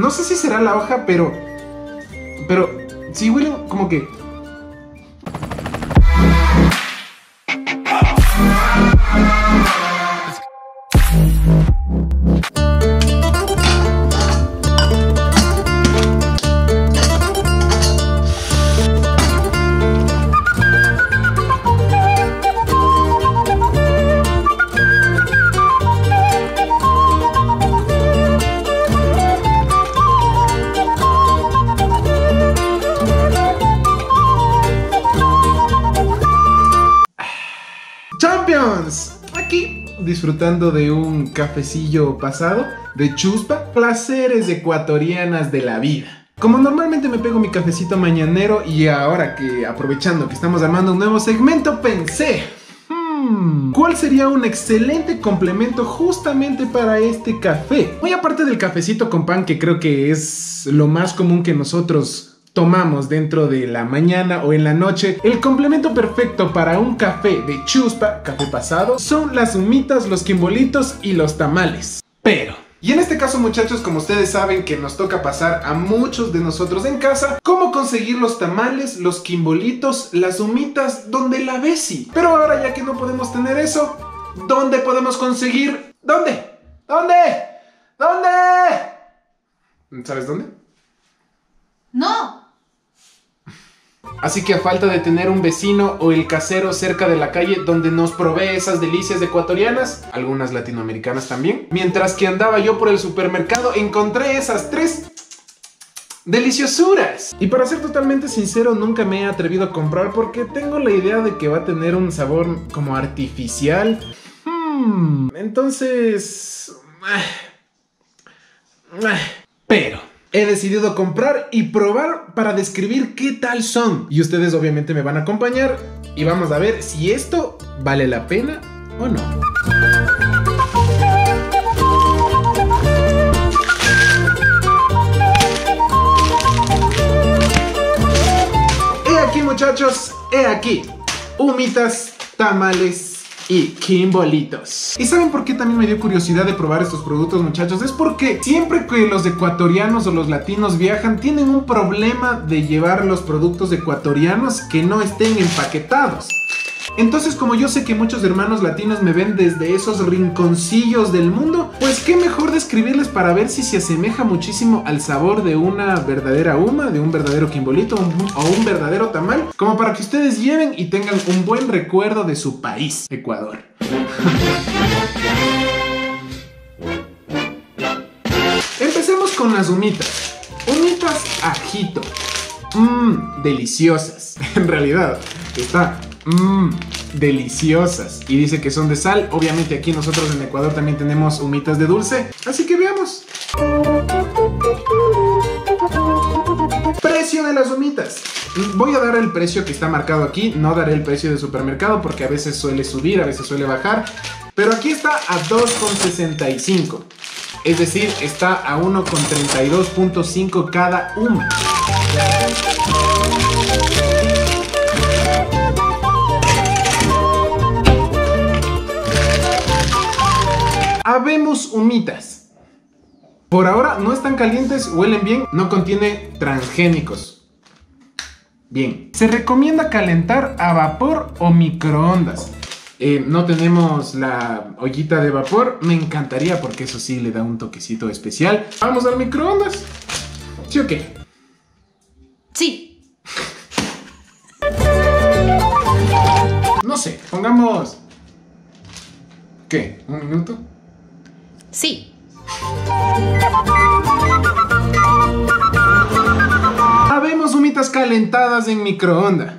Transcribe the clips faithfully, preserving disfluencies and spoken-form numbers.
No sé si será la hoja, pero... Pero sí huele como que... Aquí disfrutando de un cafecillo pasado de chuspa, placeres ecuatorianas de la vida. Como normalmente me pego mi cafecito mañanero, y ahora que aprovechando que estamos armando un nuevo segmento, pensé, hmm, ¿cuál sería un excelente complemento justamente para este café? Muy aparte del cafecito con pan, que creo que es lo más común que nosotros tomamos dentro de la mañana o en la noche, el complemento perfecto para un café de chuspa, café pasado, son las humitas, los quimbolitos y los tamales. Pero, y en este caso, muchachos, como ustedes saben que nos toca pasar a muchos de nosotros en casa, ¿cómo conseguir los tamales, los quimbolitos, las humitas, donde la besi? Pero ahora, ya que no podemos tener eso, ¿dónde podemos conseguir? ¿Dónde? ¿Dónde? ¿Dónde? ¿Sabes dónde? ¡No! Así que a falta de tener un vecino o el casero cerca de la calle donde nos provee esas delicias ecuatorianas, algunas latinoamericanas también, mientras que andaba yo por el supermercado encontré esas tres deliciosuras. Y para ser totalmente sincero, nunca me he atrevido a comprar porque tengo la idea de que va a tener un sabor como artificial. Hmm, entonces... Pero... he decidido comprar y probar para describir qué tal son. Y ustedes obviamente me van a acompañar y vamos a ver si esto vale la pena o no. He aquí, muchachos, he aquí. Humitas, tamales y quimbolitos. ¿Y saben por qué también me dio curiosidad de probar estos productos, muchachos? Es porque siempre que los ecuatorianos o los latinos viajan, tienen un problema de llevar los productos ecuatorianos que no estén empaquetados. Entonces, como yo sé que muchos hermanos latinos me ven desde esos rinconcillos del mundo, pues qué mejor describirles para ver si se asemeja muchísimo al sabor de una verdadera huma, de un verdadero quimbolito o un verdadero tamal, como para que ustedes lleven y tengan un buen recuerdo de su país, Ecuador. Empecemos con las humitas. Humitas ajito. Mmm, deliciosas. En realidad, está... Mmm, deliciosas. Y dice que son de sal. Obviamente aquí nosotros en Ecuador también tenemos humitas de dulce. Así que veamos. Precio de las humitas. Voy a dar el precio que está marcado aquí. No daré el precio de supermercado porque a veces suele subir, a veces suele bajar. Pero aquí está a dos con sesenta y cinco. Es decir, está a uno con treinta y dos punto cinco cada una. Habemos humitas. Por ahora no están calientes, huelen bien, no contiene transgénicos. Bien. Se recomienda calentar a vapor o microondas. Eh, no tenemos la ollita de vapor. Me encantaría porque eso sí le da un toquecito especial. Vamos al microondas. ¿Sí o qué? Sí. No sé, pongamos... ¿Qué? ¿Un minuto? Sí. Habemos humitas calentadas en microondas.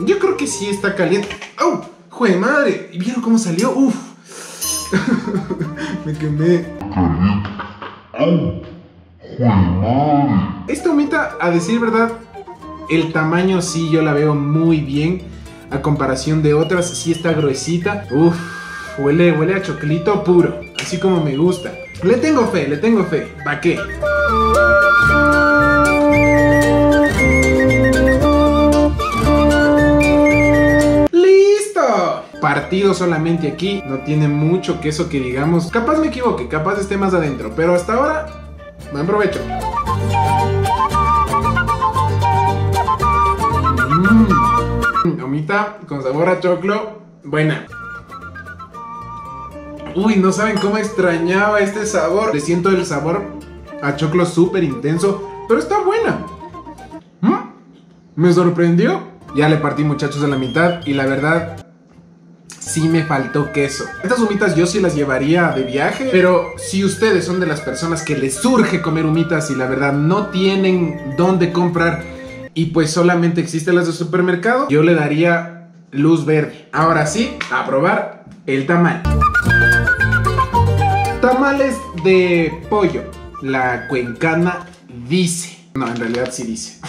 Yo creo que sí está caliente. ¡Oh! ¡Jue madre! ¿Vieron cómo salió? ¡Uf! Me quemé. Esta humita, a decir verdad, el tamaño sí yo la veo muy bien. A comparación de otras, sí está gruesita. ¡Uf! Huele, huele a choclito puro, así como me gusta. Le tengo fe, le tengo fe. ¿Para qué? ¡Listo! Partido solamente aquí, no tiene mucho queso que digamos. Capaz me equivoque, capaz esté más adentro, pero hasta ahora Buen provecho. Mm. Gomita con sabor a choclo. Buena. Uy, no saben cómo extrañaba este sabor. Le siento el sabor a choclo súper intenso, pero está buena. ¿Mm? Me sorprendió. Ya le partí, muchachos, a la mitad. Y la verdad, sí me faltó queso. Estas humitas yo sí las llevaría de viaje. Pero si ustedes son de las personas que les surge comer humitas y la verdad no tienen dónde comprar y pues solamente existen las de supermercado, yo le daría luz verde. Ahora sí, a probar el tamal. Tamales de pollo. La cuencana dice. No, en realidad sí dice.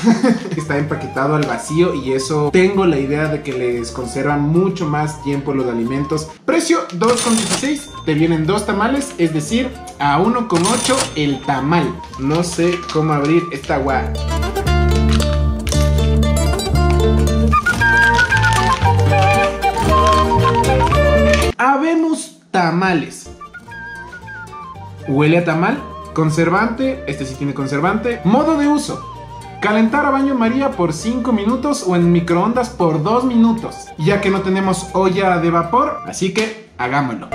Está empaquetado al vacío y eso tengo la idea de que les conservan mucho más tiempo los alimentos. Precio dos con dieciséis. Te vienen dos tamales, es decir, a uno con ocho el tamal. No sé cómo abrir esta guada. Habemos tamales. Huele a tamal. Conservante, este sí tiene conservante. Modo de uso: calentar a baño María por cinco minutos o en microondas por dos minutos. Ya que no tenemos olla de vapor, así que hagámoslo.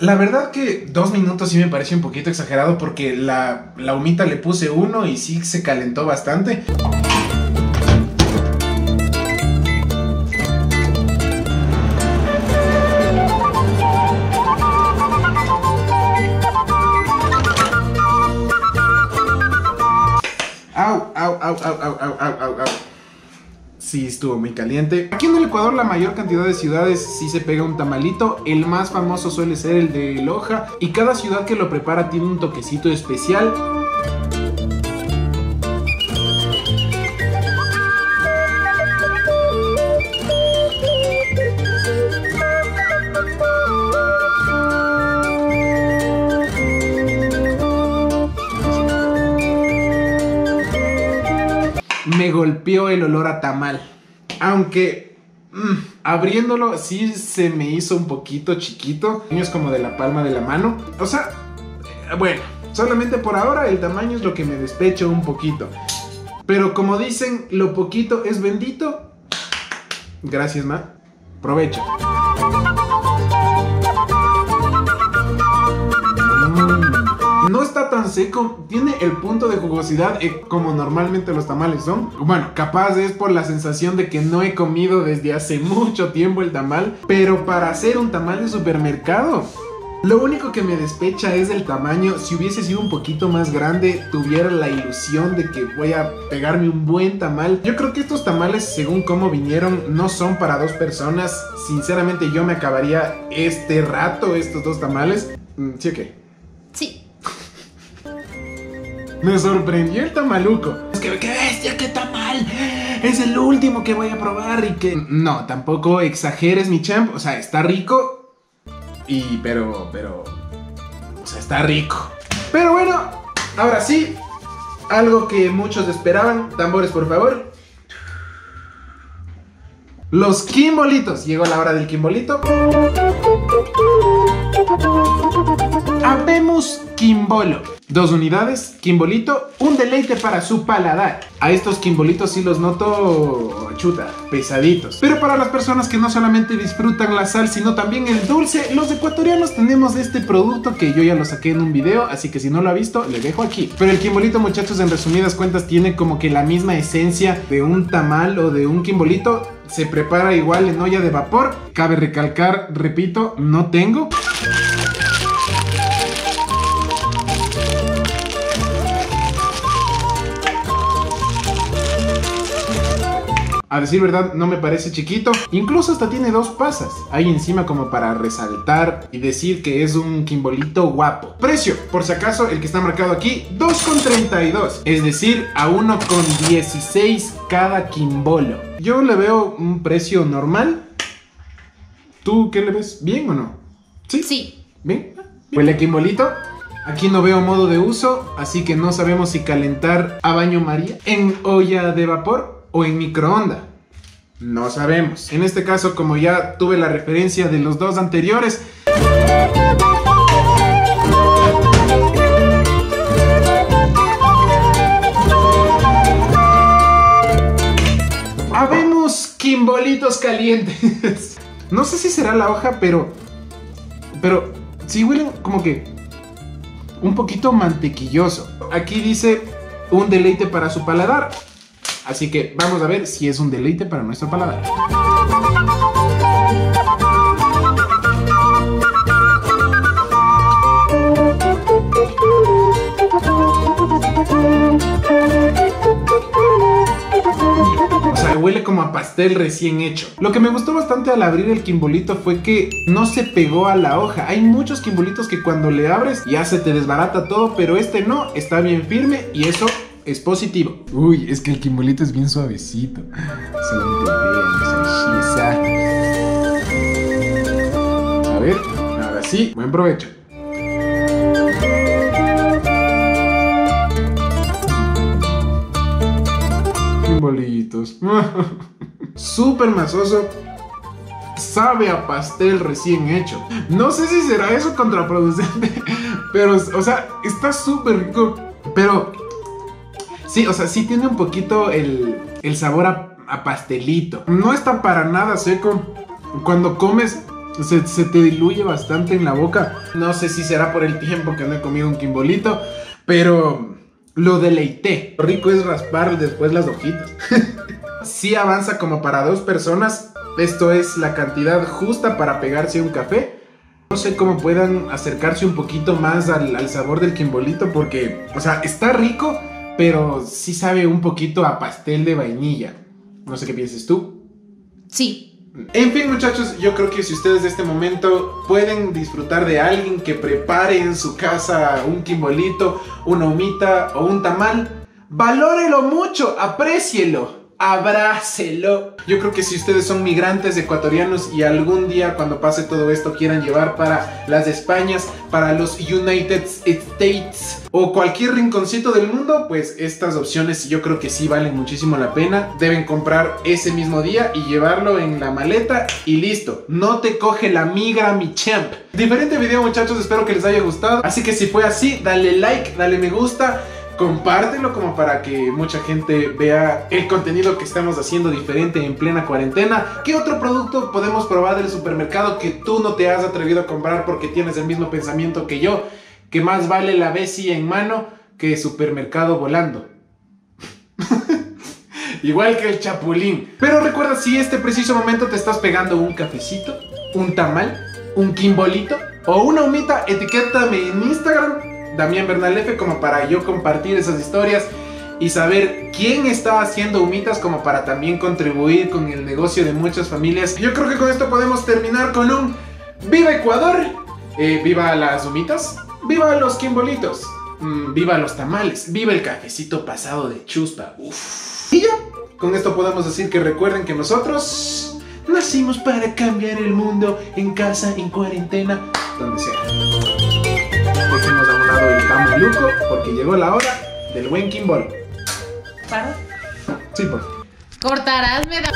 La verdad que dos minutos sí me parece un poquito exagerado, porque la, la humita le puse uno y sí se calentó bastante. Au, au, au, au, au, au. Sí, estuvo muy caliente. Aquí en el Ecuador, la mayor cantidad de ciudades sí se pega un tamalito. El más famoso suele ser el de Loja, y cada ciudad que lo prepara tiene un toquecito especial. Me golpeó el olor a tamal. Aunque mmm, abriéndolo sí se me hizo un poquito chiquito. Es como de la palma de la mano. O sea, bueno, solamente por ahora el tamaño es lo que me despecha un poquito. Pero como dicen, lo poquito es bendito. Gracias, ma. Provecho. No está tan seco, tiene el punto de jugosidad eh, como normalmente los tamales son. Bueno, capaz es por la sensación de que no he comido desde hace mucho tiempo el tamal. Pero para hacer un tamal de supermercado, lo único que me despecha es el tamaño. Si hubiese sido un poquito más grande, tuviera la ilusión de que voy a pegarme un buen tamal. Yo creo que estos tamales, según cómo vinieron, no son para dos personas. Sinceramente yo me acabaría este rato estos dos tamales. ¿Sí o qué? Sí. Me sorprendió el tamaluco. Es que, ¡qué bestia, qué tamal! Es el último que voy a probar y que... No, tampoco exageres, mi champ. O sea, está rico. Y, pero, pero... O sea, está rico. Pero bueno, ahora sí. Algo que muchos esperaban. Tambores, por favor. Los quimbolitos. Llegó la hora del quimbolito. Habemos quimbolo. Dos unidades, quimbolito, un deleite para su paladar. A estos quimbolitos sí los noto, chuta, pesaditos. Pero para las personas que no solamente disfrutan la sal, sino también el dulce, los ecuatorianos tenemos este producto que yo ya lo saqué en un video, así que si no lo ha visto, le dejo aquí. Pero el quimbolito, muchachos, en resumidas cuentas, tiene como que la misma esencia de un tamal o de un quimbolito. Se prepara igual en olla de vapor. Cabe recalcar, repito, no tengo... A decir verdad, no me parece chiquito. Incluso hasta tiene dos pasas ahí encima como para resaltar y decir que es un quimbolito guapo. Precio, por si acaso, el que está marcado aquí, dos con treinta y dos. Es decir, a uno con dieciséis cada quimbolo. Yo le veo un precio normal. ¿Tú qué le ves? ¿Bien o no? ¿Sí? Sí. ¿Bien? ¿Bien? ¿Huele a quimbolito? Aquí no veo modo de uso, así que no sabemos si calentar a baño María en olla de vapor o en microonda, no sabemos. En este caso, como ya tuve la referencia de los dos anteriores, perritos calientes. No sé si será la hoja, pero... Pero sí huelen como que un poquito mantequilloso. Aquí dice un deleite para su paladar. Así que vamos a ver si es un deleite para nuestro paladar. O sea, huele como a pastel recién hecho. Lo que me gustó bastante al abrir el quimbolito fue que no se pegó a la hoja. Hay muchos quimbolitos que cuando le abres ya se te desbarata todo, pero este no, está bien firme y eso es positivo. Uy, es que el quimbolito es bien suavecito. Solamente vean, a ver, ahora sí, buen provecho. Bolitos. Súper masoso. Sabe a pastel recién hecho. No sé si será eso contraproducente, pero, o sea, está súper rico. Pero sí, o sea, sí tiene un poquito el, el sabor a, a pastelito. No está para nada seco. Cuando comes se, se te diluye bastante en la boca. No sé si será por el tiempo que no he comido un quimbolito, pero... lo deleité. Lo rico es raspar después las hojitas. Sí avanza como para dos personas. Esto es la cantidad justa para pegarse un café. No sé cómo puedan acercarse un poquito más al, al sabor del quimbolito porque, o sea, está rico, pero sí sabe un poquito a pastel de vainilla. No sé qué pienses tú. Sí. En fin, muchachos, yo creo que si ustedes de este momento pueden disfrutar de alguien que prepare en su casa un quimbolito, una humita o un tamal, valórelo mucho, aprécielo, abrácelo. Yo creo que si ustedes son migrantes ecuatorianos y algún día cuando pase todo esto quieran llevar para las Españas, para los United States o cualquier rinconcito del mundo, pues estas opciones yo creo que sí valen muchísimo la pena. Deben comprar ese mismo día y llevarlo en la maleta y listo. No te coge la migra, mi champ. Diferente video, muchachos, espero que les haya gustado. Así que si fue así, dale like, dale me gusta, compártelo como para que mucha gente vea el contenido que estamos haciendo diferente en plena cuarentena. ¿Qué otro producto podemos probar del supermercado que tú no te has atrevido a comprar porque tienes el mismo pensamiento que yo? Que más vale la Bessie en mano que supermercado volando. Igual que el Chapulín. Pero recuerda, si este preciso momento te estás pegando un cafecito, un tamal, un quimbolito o una humita, etiquétame en Instagram Damián Bernalefe como para yo compartir esas historias y saber quién está haciendo humitas como para también contribuir con el negocio de muchas familias. Yo creo que con esto podemos terminar con un ¡viva Ecuador! Eh, ¡Viva las humitas! ¡Viva los quimbolitos! Mm, ¡Viva los tamales! ¡Viva el cafecito pasado de chuspa! Uf. Y ya, con esto podemos decir que recuerden que nosotros nacimos para cambiar el mundo en casa, en cuarentena, donde sea. Dejemos a un lado el tamaluco porque llegó la hora del buen quimbol. ¿Paro? Sí, pues. Cortarás, me da...